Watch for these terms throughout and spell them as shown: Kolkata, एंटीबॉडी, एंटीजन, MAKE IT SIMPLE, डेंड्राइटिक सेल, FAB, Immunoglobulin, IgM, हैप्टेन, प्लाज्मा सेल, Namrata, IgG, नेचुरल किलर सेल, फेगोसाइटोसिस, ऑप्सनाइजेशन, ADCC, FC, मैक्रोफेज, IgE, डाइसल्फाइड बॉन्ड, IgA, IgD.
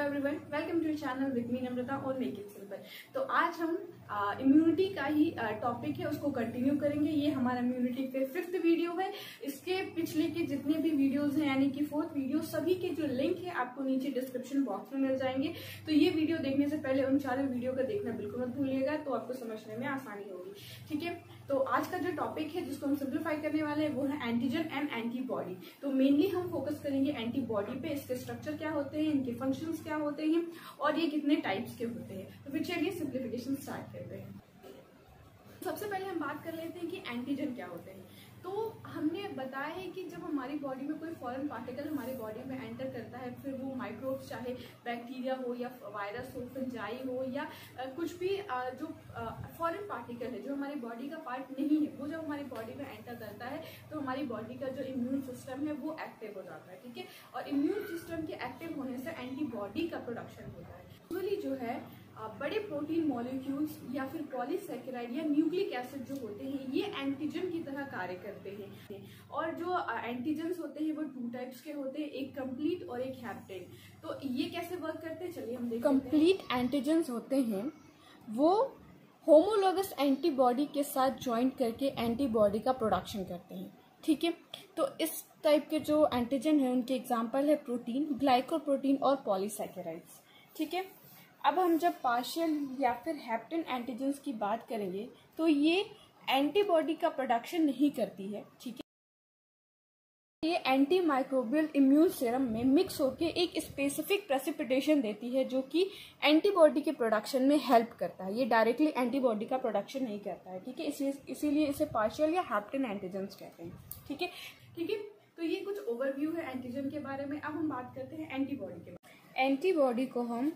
Hello everyone, welcome to channel with me Namrata और make it simple. तो आज हम इम्यूनिटी का ही टॉपिक है उसको कंटिन्यू करेंगे। ये हमारा इम्यूनिटी पे फिफ्थ वीडियो है। इसके पिछले के जितने भी वीडियोस हैं यानी कि फोर्थ वीडियो, सभी के जो लिंक है आपको नीचे डिस्क्रिप्शन बॉक्स में मिल जाएंगे। तो ये वीडियो देखने से पहले उन सारे वीडियो का देखना बिल्कुल मत भूलिएगा, तो आपको समझने में आसानी होगी। ठीक है, तो आज का जो टॉपिक है जिसको हम सिंप्लीफाई करने वाले हैं वो है एंटीजन एंड एंटीबॉडी। तो मेनली हम फोकस करेंगे एंटीबॉडी पे, इसके स्ट्रक्चर क्या होते हैं, इनके फंक्शंस क्या होते हैं और ये कितने टाइप्स के होते हैं। तो फिर चलिए सिंप्लीफिकेशन स्टार्ट करते हैं। सबसे पहले हम बात कर लेते हैं कि एंटीजन क्या होते हैं। तो हमने बताया है कि जब हमारी बॉडी में कोई फॉरेन पार्टिकल हमारी बॉडी में एंटर करता है, फिर वो माइक्रोब्स चाहे बैक्टीरिया हो या वायरस हो, फंजाई हो या कुछ भी जो फॉरेन पार्टिकल है जो हमारी बॉडी का पार्ट नहीं है, वो जब हमारी बॉडी में एंटर करता है तो हमारी बॉडी का जो इम्यून सिस्टम है वो एक्टिव हो जाता है। ठीक है, और इम्यून सिस्टम के एक्टिव होने से एंटीबॉडी का प्रोडक्शन होता है। यूजुअली जो है बड़े प्रोटीन मॉलिक्यूल्स या फिर पॉलीसैकेराइड या न्यूक्लिक एसिड जो होते हैं ये एंटीजन की तरह कार्य करते हैं। और जो एंटीजन्स होते हैं वो टू टाइप्स के होते हैं, एक कंप्लीट और एक हैप्टेन। तो ये कैसे वर्क करते हैं चलिए हम देखते हैं। कंप्लीट एंटीजन्स होते हैं वो होमोलोगस एंटीबॉडी के साथ ज्वाइंट करके एंटीबॉडी का प्रोडक्शन करते हैं। ठीक है, तो इस टाइप के जो एंटीजन है उनके एग्जाम्पल है प्रोटीन, ग्लाइकोप्रोटीन और पॉलीसैकेराइड्स। ठीक है, अब हम जब पार्शियल या फिर हैप्टेन एंटीजेंस की बात करेंगे तो ये एंटीबॉडी का प्रोडक्शन नहीं करती है। ठीक है, ये एंटी माइक्रोबियल इम्यून सीरम में मिक्स होके एक स्पेसिफिक प्रेसिपिटेशन देती है जो कि एंटीबॉडी के प्रोडक्शन में हेल्प करता है। ये डायरेक्टली एंटीबॉडी का प्रोडक्शन नहीं करता है। ठीक है, इसीलिए इसे पार्शियल या हैप्टेन एंटीजेंस कहते हैं। ठीक है, ठीक है, तो ये कुछ ओवरव्यू है एंटीजन के बारे में। अब हम बात करते हैं एंटीबॉडी के बारे में। एंटीबॉडी को हम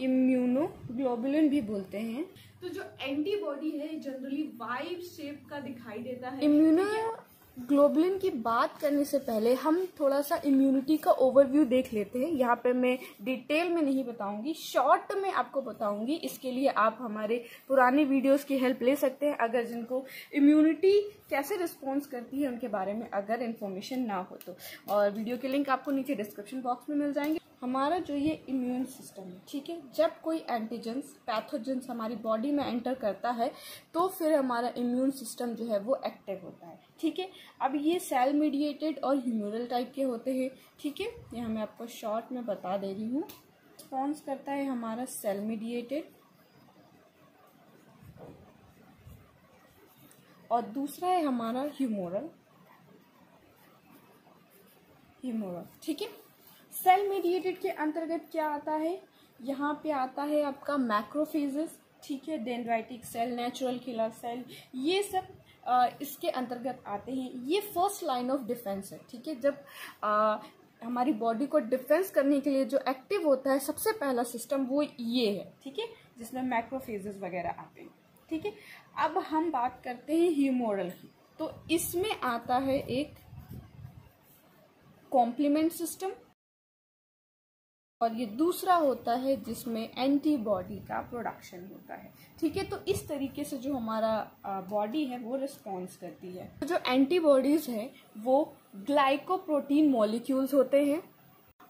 इम्यूनोग्लोबुलिन भी बोलते हैं। तो जो एंटीबॉडी है जनरली वाइव शेप का दिखाई देता है। इम्यूनोग्लोबुलिन की बात करने से पहले हम थोड़ा सा इम्यूनिटी का ओवरव्यू देख लेते हैं। यहाँ पे मैं डिटेल में नहीं बताऊंगी, शॉर्ट में आपको बताऊंगी। इसके लिए आप हमारे पुराने वीडियोस की हेल्प ले सकते हैं, अगर जिनको इम्यूनिटी कैसे रिस्पॉन्स करती है उनके बारे में अगर इन्फॉर्मेशन ना हो तो। और वीडियो के लिंक आपको नीचे डिस्क्रिप्शन बॉक्स में मिल जाएंगे। हमारा जो ये इम्यून सिस्टम है, ठीक है, जब कोई एंटीजन्स पैथोजेंस हमारी बॉडी में एंटर करता है तो फिर हमारा इम्यून सिस्टम जो है वो एक्टिव होता है। ठीक है, अब ये सेल मीडिएटेड और ह्यूमरल टाइप के होते हैं। ठीक है, यहाँ मैं आपको शॉर्ट में बता दे रही हूँ। रिस्पॉन्स करता है हमारा सेल मीडिएटेड और दूसरा है हमारा ह्यूमरल। ठीक है, सेल मीडिएटेड के अंतर्गत क्या आता है, यहाँ पे आता है आपका मैक्रोफेजेस। ठीक है, डेंड्राइटिक सेल, नेचुरल किलर सेल, ये सब इसके अंतर्गत आते हैं। ये फर्स्ट लाइन ऑफ डिफेंस है। ठीक है, जब हमारी बॉडी को डिफेंस करने के लिए जो एक्टिव होता है सबसे पहला सिस्टम वो ये है। ठीक है, जिसमें मैक्रोफेजेस वगैरह आते हैं। ठीक है, अब हम बात करते हैं ह्यूमरल की। तो इसमें आता है एक कॉम्प्लीमेंट सिस्टम और ये दूसरा होता है जिसमें एंटीबॉडी का प्रोडक्शन होता है। ठीक है, तो इस तरीके से जो हमारा बॉडी है वो रिस्पॉन्स करती है। तो जो एंटीबॉडीज हैं वो ग्लाइकोप्रोटीन मॉलिक्यूल्स होते हैं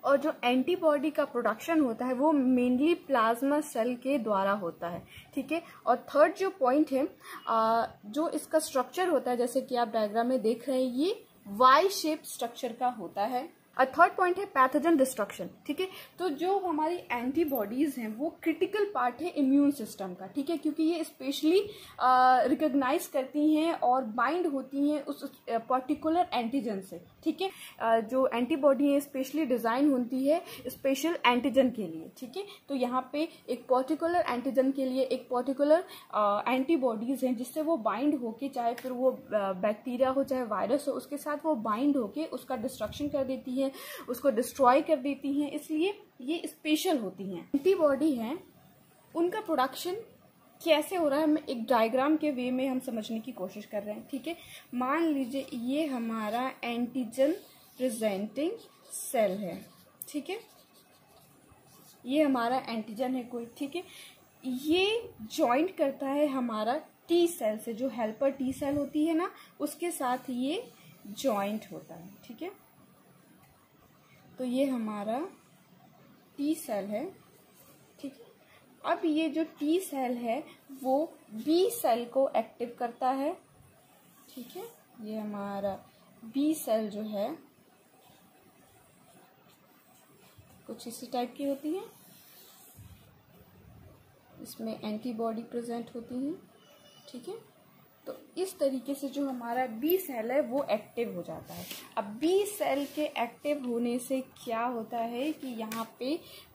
और जो एंटीबॉडी का प्रोडक्शन होता है वो मेनली प्लाज्मा सेल के द्वारा होता है। ठीक है, और थर्ड जो पॉइंट है जो इसका स्ट्रक्चर होता है जैसे कि आप डायग्राम में देख रहे हैं ये वाई शेप स्ट्रक्चर का होता है। और थर्ड पॉइंट है पैथोजन डिस्ट्रक्शन। ठीक है, तो जो हमारी एंटीबॉडीज हैं वो क्रिटिकल पार्ट है इम्यून सिस्टम का। ठीक है, क्योंकि ये स्पेशली रिकॉग्नाइज करती हैं और बाइंड होती हैं उस पर्टिकुलर एंटीजन से। ठीक है, जो एंटीबॉडी है स्पेशली डिजाइन होती है स्पेशल एंटीजन के लिए। ठीक है, तो यहाँ पे एक पर्टिकुलर एंटीजन के लिए एक पर्टिकुलर एंटीबॉडीज हैं जिससे वो बाइंड होके, चाहे फिर वो बैक्टीरिया हो चाहे वायरस हो, उसके साथ वो बाइंड होके उसका डिस्ट्रक्शन कर देती है, उसको डिस्ट्रॉय कर देती हैं। इसलिए ये स्पेशल होती हैं। एंटीबॉडी हैं उनका प्रोडक्शन कैसे हो रहा है, हम एक डायग्राम के वे में हम समझने की कोशिश कर रहे हैं। ठीक है, मान लीजिए ये हमारा एंटीजन प्रेजेंटिंग सेल है। ठीक है, ये हमारा एंटीजन है कोई। ठीक है, ये जॉइंट करता है हमारा टी सेल से, जो हेल्पर टी सेल होती है ना, उसके साथ ये जॉइंट होता है। ठीक है, तो ये हमारा टी सेल है, ठीक। अब ये जो टी सेल है वो बी सेल को एक्टिव करता है, ठीक है। ये हमारा बी सेल जो है कुछ इसी टाइप की होती है, इसमें एंटीबॉडी प्रेजेंट होती है, ठीक है। तो इस तरीके से जो हमारा बी सेल है वो एक्टिव हो जाता है। अब बी सेल के एक्टिव होने से क्या होता है कि यहाँ पे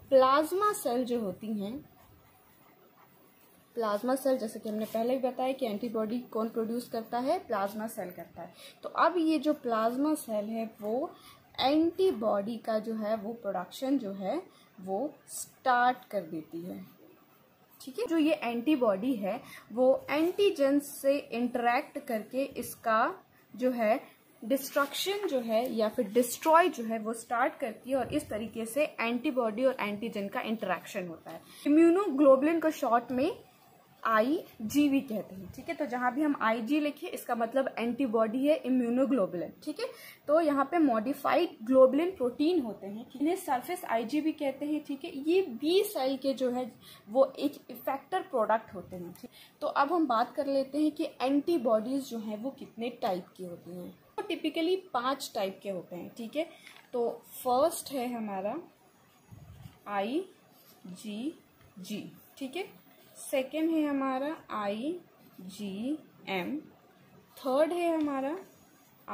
प्लाज्मा सेल जो होती हैं, प्लाज्मा सेल जैसे कि हमने पहले भी बताया कि एंटीबॉडी कौन प्रोड्यूस करता है, प्लाज्मा सेल करता है। तो अब ये जो प्लाज्मा सेल है वो एंटीबॉडी का जो है वो प्रोडक्शन जो है वो स्टार्ट कर देती है, ठीक है। जो ये एंटीबॉडी है वो एंटीजन से इंटरैक्ट करके इसका जो है डिस्ट्रक्शन जो है या फिर डिस्ट्रॉय जो है वो स्टार्ट करती है, और इस तरीके से एंटीबॉडी और एंटीजन का इंटरैक्शन होता है। इम्यूनोग्लोबुलिन को शॉर्ट में आईजीवी कहते हैं, ठीक है। तो जहां भी हम आईजी लिखे इसका मतलब एंटीबॉडी है, इम्यूनोग्लोबुलिन, ठीक है। तो यहाँ पे मॉडिफाइड ग्लोबुलिन प्रोटीन होते हैं, इन्हें सरफेस आईजीवी कहते हैं, ठीक है। ये बी सेल के जो है वो एक इफेक्टर प्रोडक्ट होते हैं। तो अब हम बात कर लेते हैं कि एंटीबॉडीज जो है वो कितने टाइप की होती हैं। तो टिपिकली 5 टाइप के होते हैं, ठीक है। तो फर्स्ट है हमारा IgG, ठीक है। सेकेंड है हमारा IgM, थर्ड है हमारा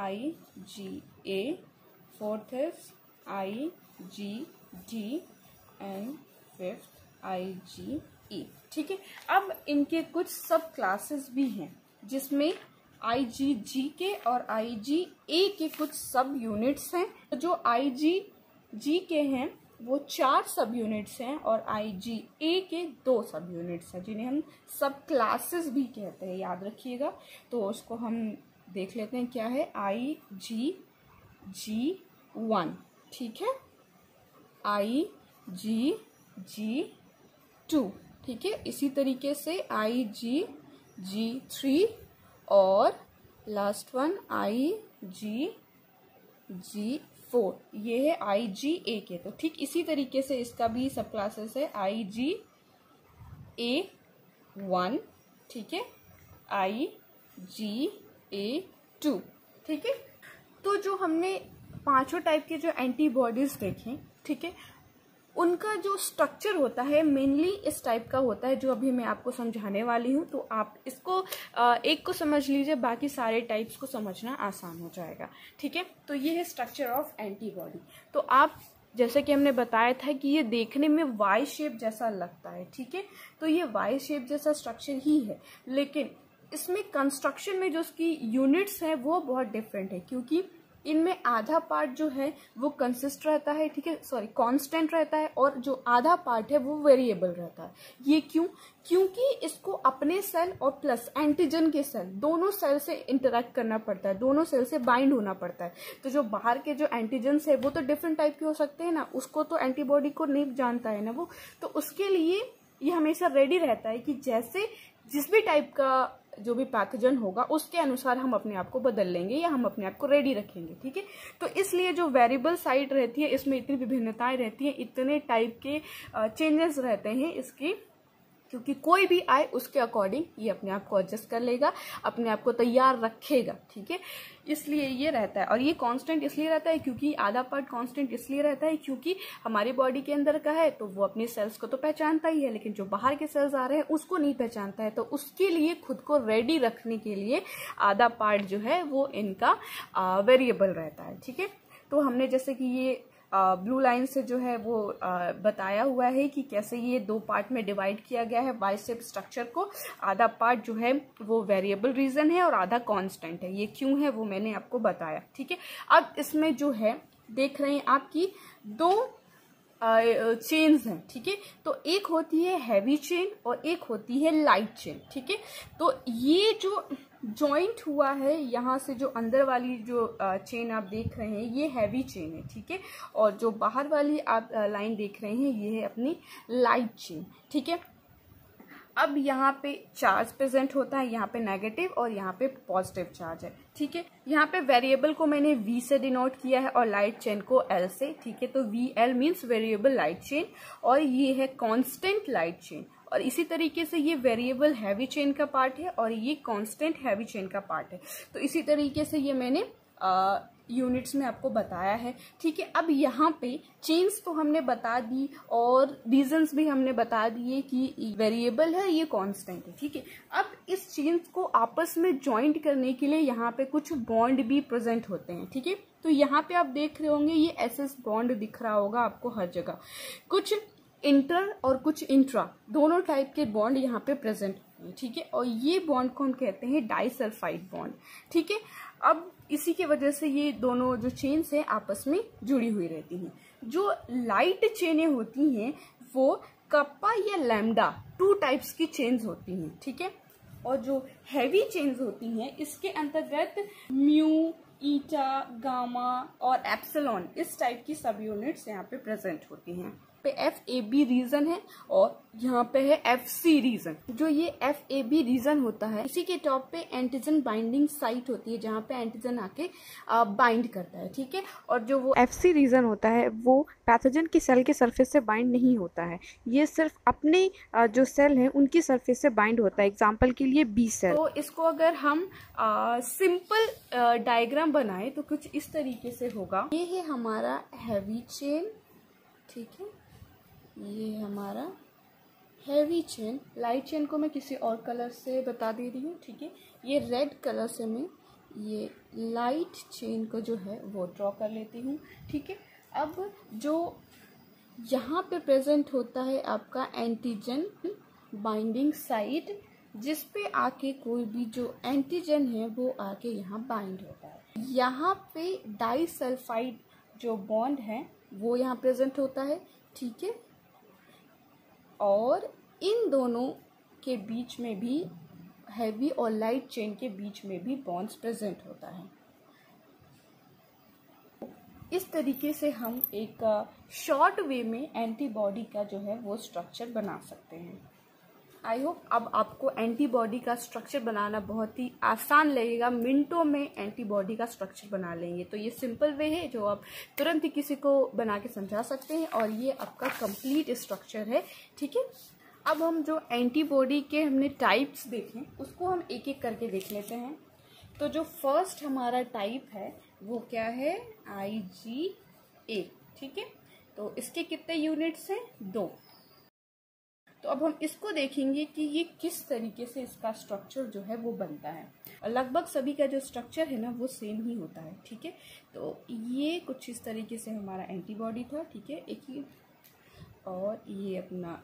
IgA, फोर्थ है IgD एंड फिफ्थ IgE, ठीक है। अब इनके कुछ सब क्लासेस भी हैं जिसमें IgG के और IgA के कुछ सब यूनिट्स हैं। जो IgG के हैं वो 4 सब यूनिट्स हैं और IgA के 2 सब यूनिट्स हैं जिन्हें हम सब क्लासेस भी कहते हैं, याद रखिएगा। तो उसको हम देख लेते हैं क्या है। IgG1, ठीक है, IgG2, ठीक है, इसी तरीके से IgG3 और लास्ट वन IgG4, ये है IgA के। तो ठीक इसी तरीके से इसका भी सब क्लासेस है। IgA1, ठीक है, IgA2, ठीक है। तो जो हमने 5 टाइप के जो एंटीबॉडीज देखे, ठीक है, उनका जो स्ट्रक्चर होता है मेनली इस टाइप का होता है जो अभी मैं आपको समझाने वाली हूँ। तो आप इसको एक को समझ लीजिए, बाकी सारे टाइप्स को समझना आसान हो जाएगा, ठीक है। तो ये है स्ट्रक्चर ऑफ एंटीबॉडी। तो आप जैसे कि हमने बताया था कि ये देखने में वाई शेप जैसा लगता है, ठीक है। तो ये वाई शेप जैसा स्ट्रक्चर ही है, लेकिन इसमें कंस्ट्रक्शन में जो उसकी यूनिट्स हैं वो बहुत डिफरेंट है, क्योंकि इनमें आधा पार्ट जो है वो कांस्टेंट रहता है और जो आधा पार्ट है वो वेरिएबल रहता है। ये क्योंकि इसको अपने सेल और प्लस एंटीजन के सेल, दोनों सेल से इंटरेक्ट करना पड़ता है, दोनों सेल से बाइंड होना पड़ता है। तो जो बाहर के जो एंटीजन्स है वो तो डिफरेंट टाइप के हो सकते हैं ना, उसको तो एंटीबॉडी को नहीं जानता है ना वो, तो उसके लिए ये हमेशा रेडी रहता है कि जैसे जिस भी टाइप का जो भी पैथोजन होगा उसके अनुसार हम अपने आप को बदल लेंगे या हम अपने आप को रेडी रखेंगे, ठीक है। तो इसलिए जो वेरिएबल साइड रहती है इसमें इतनी विभिन्नताएं रहती हैं, इतने टाइप के चेंजेस रहते हैं इसके, क्योंकि कोई भी आए उसके अकॉर्डिंग ये अपने आप को एडजस्ट कर लेगा, अपने आप को तैयार रखेगा, ठीक है। इसलिए ये रहता है। और ये कांस्टेंट इसलिए रहता है क्योंकि आधा पार्ट कांस्टेंट इसलिए रहता है क्योंकि हमारी बॉडी के अंदर का है तो वो अपने सेल्स को तो पहचानता ही है, लेकिन जो बाहर के सेल्स आ रहे हैं उसको नहीं पहचानता है। तो उसके लिए खुद को रेडी रखने के लिए आधा पार्ट जो है वो इनका वेरिएबल रहता है, ठीक है। तो हमने जैसे कि ये ब्लू लाइन से जो है वो बताया हुआ है कि कैसे ये 2 पार्ट में डिवाइड किया गया है बाई शेप स्ट्रक्चर को। आधा पार्ट जो है वो वेरिएबल रीजन है और आधा कांस्टेंट है। ये क्यों है वो मैंने आपको बताया, ठीक है। अब इसमें जो है देख रहे हैं आपकी 2 चेन्स हैं, ठीक है। तो एक होती है हैवी चेन और एक होती है लाइट चेन, ठीक है। तो ये जो जॉइंट हुआ है यहाँ से जो अंदर वाली जो चेन आप देख रहे हैं ये हैवी चेन है, ठीक है, और जो बाहर वाली आप लाइन देख रहे हैं ये है अपनी लाइट चेन, ठीक है। अब यहाँ पे चार्ज प्रेजेंट होता है, यहाँ पे नेगेटिव और यहाँ पे पॉजिटिव चार्ज है। ठीक है। यहाँ पे वेरिएबल को मैंने V से डिनोट किया है और लाइट चेन को L से, ठीक है। तो VL means variable light chain और ये है कांस्टेंट लाइट चेन। और इसी तरीके से ये वेरिएबल हैवी चेन का पार्ट है और ये कांस्टेंट हैवी चेन का पार्ट है। तो इसी तरीके से ये मैंने यूनिट्स में आपको बताया है, ठीक है। अब यहाँ पे चेन्स तो हमने बता दी और रीजंस भी हमने बता दिए कि वेरिएबल है ये कांस्टेंट है, ठीक है। अब इस चेन्स को आपस में जॉइंट करने के लिए यहाँ पे कुछ बॉन्ड भी प्रेजेंट होते हैं, ठीक है। तो यहाँ पे आप देख रहे होंगे ये एसएस बॉन्ड दिख रहा होगा आपको हर जगह, कुछ इंटर और कुछ इंट्रा, दोनों टाइप के बॉन्ड यहाँ पे प्रेजेंट होते हैं, ठीक है। और ये बॉन्ड को हम कहते हैं डाइसल्फाइड बॉन्ड, ठीक है। अब इसी के वजह से ये दोनों जो चेन्स हैं आपस में जुड़ी हुई रहती हैं। जो लाइट चेनें होती हैं वो कप्पा या लैम्डा, टू टाइप्स की चेन्स होती हैं, ठीक है। और जो हैवी चेन्स होती हैं इसके अंतर्गत म्यू, ईटा, गामा और एप्सिलॉन, इस टाइप की सब यूनिट्स यहाँ पे प्रेजेंट होती हैं। पे FAB रीजन है और यहाँ पे है FC रीजन। जो ये FAB रीजन होता है इसी के टॉप पे एंटीजन बाइंडिंग साइट होती है जहाँ पे एंटीजन आके बाइंड करता है, ठीक है। और जो वो FC रीजन होता है वो पैथोजन की सेल के सरफेस से बाइंड नहीं होता है, ये सिर्फ अपने जो सेल है उनकी सरफेस से बाइंड होता है, एग्जाम्पल के लिए B सेल। तो इसको अगर हम सिंपल डायग्राम बनाए तो कुछ इस तरीके से होगा, ये है हमारा हैवी चेन, ठीक है, ये हमारा हैवी चेन। लाइट चेन को मैं किसी और कलर से बता दे रही हूँ, ठीक है। ये रेड कलर से मैं ये लाइट चेन को जो है वो ड्रॉ कर लेती हूँ, ठीक है। अब जो यहाँ पे प्रेजेंट होता है आपका एंटीजन बाइंडिंग साइट, जिस पे आके कोई भी जो एंटीजन है वो आके यहाँ बाइंड होता है। यहाँ पे डाइसल्फाइड जो बॉन्ड है वो यहाँ प्रेजेंट होता है, ठीक है। और इन दोनों के बीच में भी, हैवी और लाइट चेन के बीच में भी बॉन्ड्स प्रेजेंट होता है। इस तरीके से हम एक शॉर्ट वे में एंटीबॉडी का जो है वो स्ट्रक्चर बना सकते हैं। आई होप अब आपको एंटीबॉडी का स्ट्रक्चर बनाना बहुत ही आसान लगेगा, मिनटों में एंटीबॉडी का स्ट्रक्चर बना लेंगे। तो ये सिंपल वे है जो आप तुरंत ही किसी को बना के समझा सकते हैं और ये आपका कंप्लीट स्ट्रक्चर है, ठीक है। अब हम जो एंटीबॉडी के हमने टाइप्स देखें उसको हम एक एक करके देख लेते हैं। तो जो फर्स्ट हमारा टाइप है वो क्या है, IgA, ठीक है। तो इसके कितने यूनिट्स हैं, 2। तो अब हम इसको देखेंगे कि ये किस तरीके से इसका स्ट्रक्चर जो है वो बनता है, और लगभग सभी का जो स्ट्रक्चर है ना वो सेम ही होता है, ठीक है। तो ये कुछ इस तरीके से हमारा एंटीबॉडी था, ठीक है, एक ही, और ये अपना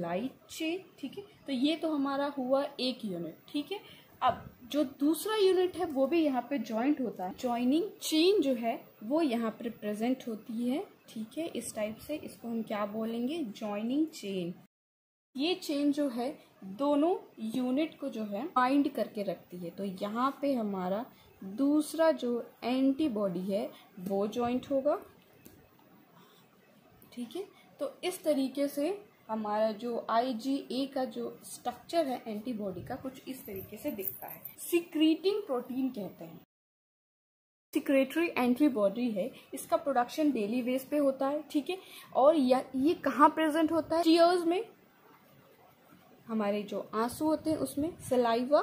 लाइट चेन, ठीक है। तो ये तो हमारा हुआ एक यूनिट, ठीक है। अब जो दूसरा यूनिट है वो भी यहाँ पे जॉइंट होता है, जॉइनिंग चेन जो है वो यहाँ पर प्रेजेंट होती है, ठीक है, इस टाइप से। इसको हम क्या बोलेंगे, जॉइनिंग चेन। ये चेन जो है दोनों यूनिट को जो है बाइंड करके रखती है। तो यहाँ पे हमारा दूसरा जो एंटीबॉडी है वो जॉइंट होगा, ठीक है। तो इस तरीके से हमारा जो IgA का जो स्ट्रक्चर है एंटीबॉडी का कुछ इस तरीके से दिखता है। सीक्रेटिंग प्रोटीन कहते हैं, सिक्रेटरी एंटीबॉडी है, इसका प्रोडक्शन डेली बेस पे होता है, ठीक है। और ये कहाँ प्रेजेंट होता है, टीयर्स में, हमारे जो आंसू होते हैं उसमें, सलाइवा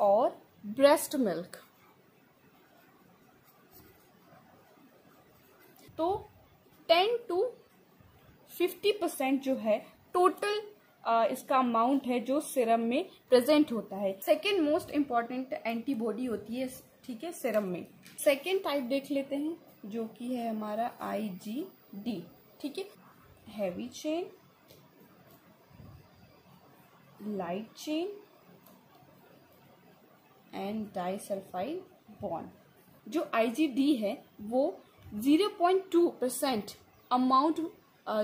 और ब्रेस्ट मिल्क। तो 10 to 50% जो है टोटल इसका अमाउंट है जो सीरम में प्रेजेंट होता है। सेकेंड मोस्ट इम्पॉर्टेंट एंटीबॉडी होती है, ठीक है, सीरम में। सेकेंड टाइप देख लेते हैं जो कि है हमारा IgD, ठीक है। Heavy chain, light chain and डाइसल्फाइड बॉन्ड। जो IgD है वो 0.2% अमाउंट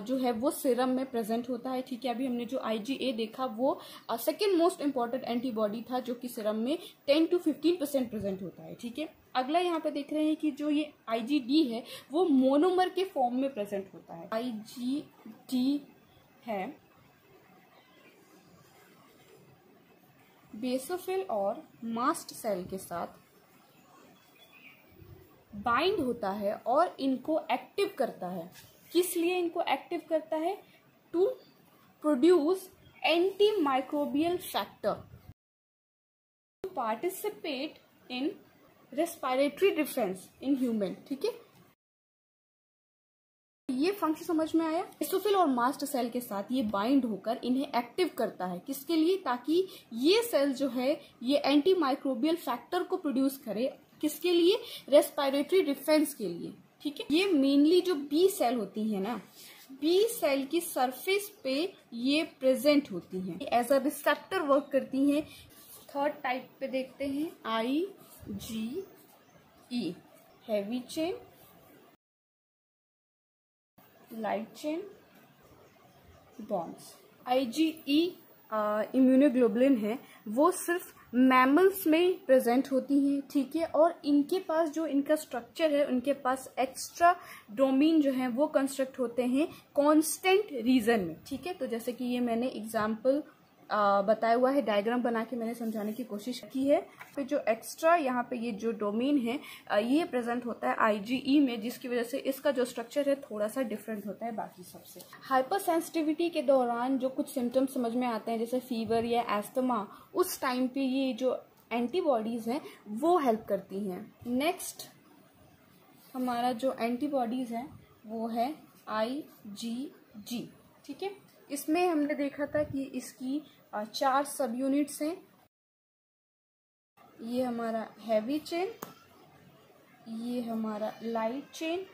जो है वो सीरम में प्रेजेंट होता है, ठीक है। अभी हमने जो IgA देखा वो सेकेंड मोस्ट इम्पॉर्टेंट एंटीबॉडी था जो कि सीरम में 10 to 15% प्रेजेंट होता है, ठीक है। अगला यहाँ पे देख रहे हैं कि जो ये IgD है वो मोनोमर के फॉर्म में प्रेजेंट होता है। IgD है बेसोफिल और मास्ट सेल के साथ बाइंड होता है और इनको एक्टिव करता है। किस लिए इनको एक्टिव करता है? To produce anti microbial factor, to participate in respiratory defence in human. ठीक है, ये फंक्शन समझ में आया। बेसोफिल और मास्ट सेल के साथ ये बाइंड होकर इन्हें एक्टिव करता है। किसके लिए? ताकि ये सेल जो है ये एंटी माइक्रोबियल फैक्टर को प्रोड्यूस करे। किसके लिए? रेस्पिरेटरी डिफेंस के लिए। ठीक है, ये मेनली जो बी सेल होती है ना, बी सेल की सरफेस पे ये प्रेजेंट होती हैं, एज अ रिसेप्टर वर्क करती हैं। थर्ड टाइप पे देखते हैं I G E, heavy chain, light chain, bonds. IgE immunoglobulin है, वो सिर्फ मैमल्स में प्रेजेंट होती हैं। ठीक है, और इनके पास जो इनका स्ट्रक्चर है, उनके पास एक्स्ट्रा डोमेन जो है वो कंस्ट्रक्ट होते हैं कांस्टेंट रीजन में। ठीक है, तो जैसे कि ये मैंने एग्जांपल बताया हुआ है, डायग्राम बना के मैंने समझाने की कोशिश की है। फिर जो एक्स्ट्रा यहाँ पे ये जो डोमेन है ये प्रेजेंट होता है IgE में, जिसकी वजह से इसका जो स्ट्रक्चर है थोड़ा सा डिफरेंट होता है बाकी सबसे। हाइपरसेंसिटिविटी के दौरान जो कुछ सिम्टम्स समझ में आते हैं जैसे फीवर या एस्थमा, उस टाइम पे ये जो एंटीबॉडीज हैं वो हेल्प करती हैं। नेक्स्ट हमारा जो एंटीबॉडीज हैं वो है IgG। ठीक है, इसमें हमने देखा था कि इसकी 4 सब यूनिट्स हैं। ये हमारा हैवी चेन, ये हमारा लाइट चेन,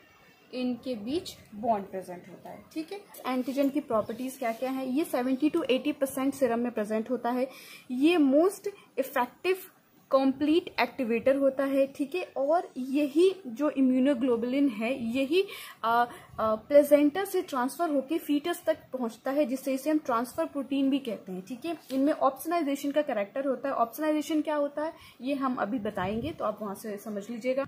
इनके बीच बॉन्ड प्रेजेंट होता है। ठीक है, एंटीजन की प्रॉपर्टीज क्या क्या हैं? ये 70 to 80% सीरम में प्रेजेंट होता है, ये मोस्ट इफेक्टिव कंप्लीट एक्टिवेटर होता है। ठीक है, और यही जो इम्यूनोग्लोबुलिन है यही प्लेसेंटा से ट्रांसफर होकर फीटस तक पहुंचता है, जिससे इसे हम ट्रांसफर प्रोटीन भी कहते हैं। ठीक है, इनमें ऑप्सनाइजेशन का कैरेक्टर होता है। ऑप्सनाइजेशन क्या होता है ये हम अभी बताएंगे, तो आप वहां से समझ लीजिएगा।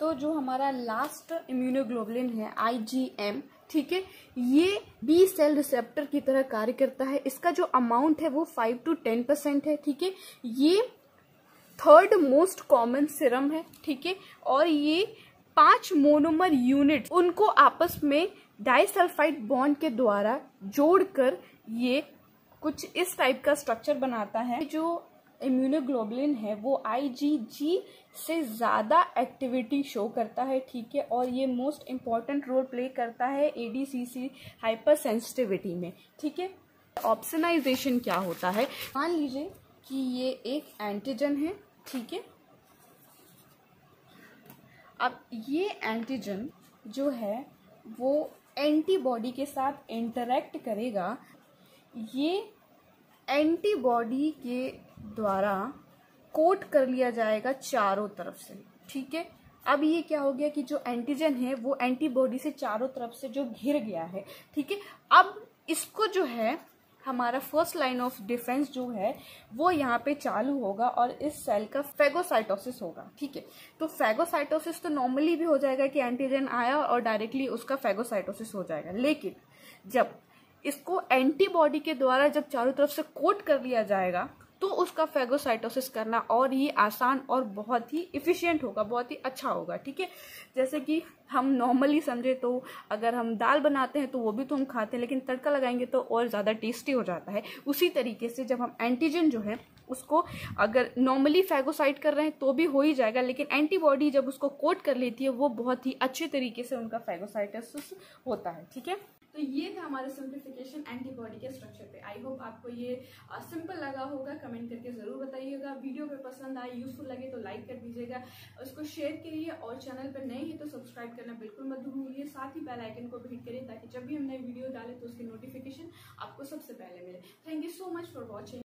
तो जो हमारा लास्ट इम्यूनोग्लोबुलिन है IgM, ठीक है, ये बी सेल रिसेप्टर की तरह कार्य करता है। इसका जो अमाउंट है वो 5 to 10% है। ठीक है, ये 3rd मोस्ट कॉमन सीरम है। ठीक है, और ये 5 मोनोमर यूनिट उनको आपस में डाइसल्फाइड बॉन्ड के द्वारा जोड़कर ये कुछ इस टाइप का स्ट्रक्चर बनाता है। जो इम्यूनोग्लोबुलिन है वो IgG से ज़्यादा एक्टिविटी शो करता है। ठीक है, और ये मोस्ट इम्पॉर्टेंट रोल प्ले करता है ADCC हाइपरसेंसिटिविटी में। ठीक है, ऑप्सनाइजेशन क्या होता है? मान लीजिए कि ये एक एंटीजन है। ठीक है, अब ये एंटीजन जो है वो एंटीबॉडी के साथ इंटरैक्ट करेगा। ये एंटीबॉडी के द्वारा कोट कर लिया जाएगा चारों तरफ से। ठीक है, अब ये क्या हो गया कि जो एंटीजन है वो एंटीबॉडी से चारों तरफ से जो घिर गया है। ठीक है, अब इसको जो है हमारा फर्स्ट लाइन ऑफ डिफेंस जो है वो यहाँ पे चालू होगा और इस सेल का फेगोसाइटोसिस होगा। ठीक है, तो फेगोसाइटोसिस तो नॉर्मली भी हो जाएगा कि एंटीजन आया और डायरेक्टली उसका फेगोसाइटोसिस हो जाएगा, लेकिन जब इसको एंटीबॉडी के द्वारा जब चारों तरफ से कोट कर लिया जाएगा तो उसका फेगोसाइटोसिस करना और ही आसान और बहुत ही इफिशियंट होगा, बहुत ही अच्छा होगा। ठीक है, जैसे कि हम नॉर्मली समझे तो अगर हम दाल बनाते हैं तो वो भी तो हम खाते हैं, लेकिन तड़का लगाएंगे तो और ज़्यादा टेस्टी हो जाता है। उसी तरीके से जब हम एंटीजन जो है उसको अगर नॉर्मली फेगोसाइट कर रहे हैं तो भी हो ही जाएगा, लेकिन एंटीबॉडी जब उसको कोट कर लेती है वो बहुत ही अच्छे तरीके से उनका फेगोसाइटोसिस होता है। ठीक है, तो ये था हमारा सिंप्लीफिकेशन एंटीबॉडी के स्ट्रक्चर पे। आई होप आपको ये सिंपल लगा होगा, कमेंट करके ज़रूर बताइएगा। वीडियो पे पसंद आए, यूजफुल लगे तो लाइक कर दीजिएगा, उसको शेयर करिए, और चैनल पर नए हैं तो सब्सक्राइब करना बिल्कुल मत भूलिए। साथ ही बेल आइकन को भी हिट करिए ताकि जब भी हम नई वीडियो डालें तो उसकी नोटिफिकेशन आपको सबसे पहले मिले। Thank you so much for watching.